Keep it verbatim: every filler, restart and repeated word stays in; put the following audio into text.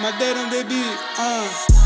My dad on the beat, uh